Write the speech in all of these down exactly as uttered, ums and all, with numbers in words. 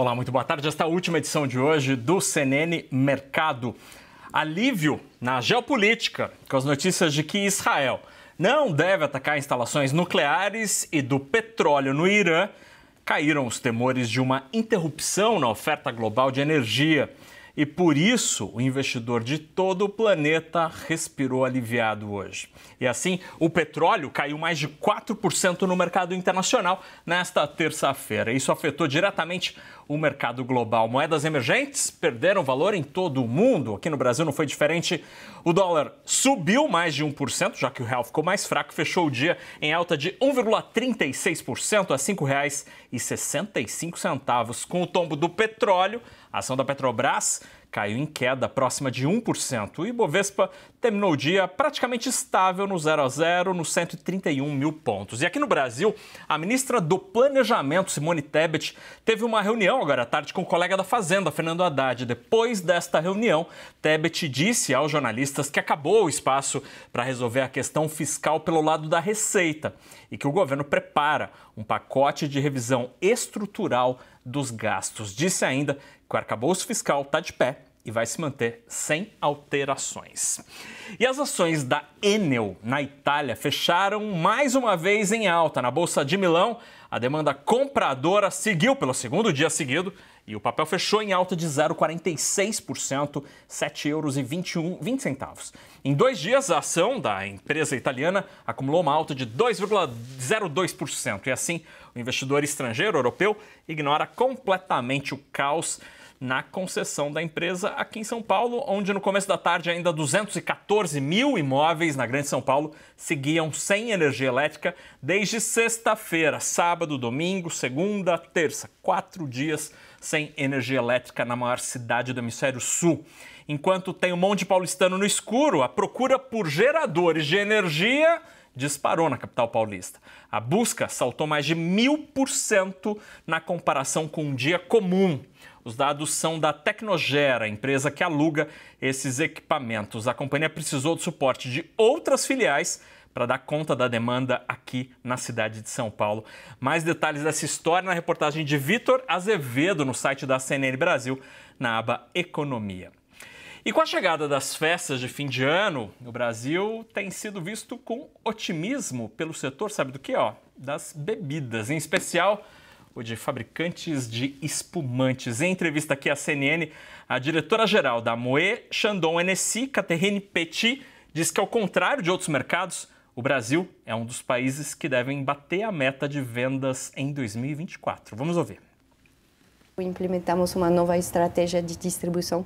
Olá, muito boa tarde. Esta última edição de hoje do C N N Mercado. Alívio na geopolítica com as notícias de que Israel não deve atacar instalações nucleares e do petróleo no Irã, caíram os temores de uma interrupção na oferta global de energia. E por isso, o investidor de todo o planeta respirou aliviado hoje. E assim, o petróleo caiu mais de quatro por cento no mercado internacional nesta terça-feira. Isso afetou diretamente o mercado global. Moedas emergentes perderam valor em todo o mundo. Aqui no Brasil não foi diferente. O dólar subiu mais de um por cento, já que o real ficou mais fraco. Fechou o dia em alta de um vírgula trinta e seis por cento a cinco reais e sessenta e cinco centavos. Com o tombo do petróleo, a ação da Petrobras caiu em queda próxima de um por cento. O Ibovespa terminou o dia praticamente estável no zero a zero, nos cento e trinta e um mil pontos. E aqui no Brasil, a ministra do Planejamento, Simone Tebet, teve uma reunião agora à tarde com o colega da Fazenda, Fernando Haddad. Depois desta reunião, Tebet disse aos jornalistas que acabou o espaço para resolver a questão fiscal pelo lado da Receita e que o governo prepara um pacote de revisão estrutural dos gastos. Disse ainda que o arcabouço fiscal está de pé e vai se manter sem alterações. E as ações da Enel, na Itália, fecharam mais uma vez em alta. Na Bolsa de Milão, a demanda compradora seguiu pelo segundo dia seguido e o papel fechou em alta de zero vírgula quarenta e seis por cento, sete euros e vinte e um centavos. Em dois dias, a ação da empresa italiana acumulou uma alta de dois vírgula zero dois por cento. E assim, o investidor estrangeiro europeu ignora completamente o caos na concessão da empresa aqui em São Paulo, onde no começo da tarde ainda duzentos e quatorze mil imóveis na Grande São Paulo seguiam sem energia elétrica desde sexta-feira, sábado, domingo, segunda, terça, quatro dias sem energia elétrica na maior cidade do hemisfério sul. Enquanto tem um monte de paulistano no escuro, a procura por geradores de energia disparou na capital paulista. A busca saltou mais de mil por cento na comparação com um dia comum. Os dados são da Tecnogera, empresa que aluga esses equipamentos. A companhia precisou do suporte de outras filiais para dar conta da demanda aqui na cidade de São Paulo. Mais detalhes dessa história na reportagem de Vitor Azevedo, no site da C N N Brasil, na aba Economia. E com a chegada das festas de fim de ano, o Brasil tem sido visto com otimismo pelo setor, sabe do quê? Ó, das bebidas, em especial o de fabricantes de espumantes. Em entrevista aqui à C N N, a diretora-geral da Moët Chandon Hennessy, Catherine Petit, diz que, ao contrário de outros mercados, o Brasil é um dos países que devem bater a meta de vendas em dois mil e vinte e quatro. Vamos ouvir. Implementamos uma nova estratégia de distribuição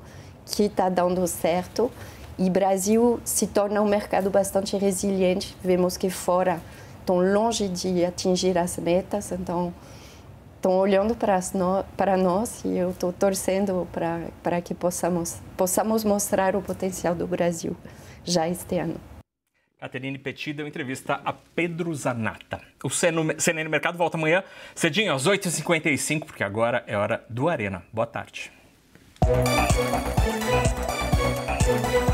que está dando certo e o Brasil se torna um mercado bastante resiliente. Vemos que fora estão longe de atingir as metas, então estão olhando para, as no... para nós e eu estou torcendo para, para que possamos, possamos mostrar o potencial do Brasil já este ano. Catherine Petit deu entrevista a Pedro Zanata. O C N N Mercado volta amanhã cedinho às oito e cinquenta e cinco, porque agora é hora do Arena. Boa tarde. Thank you.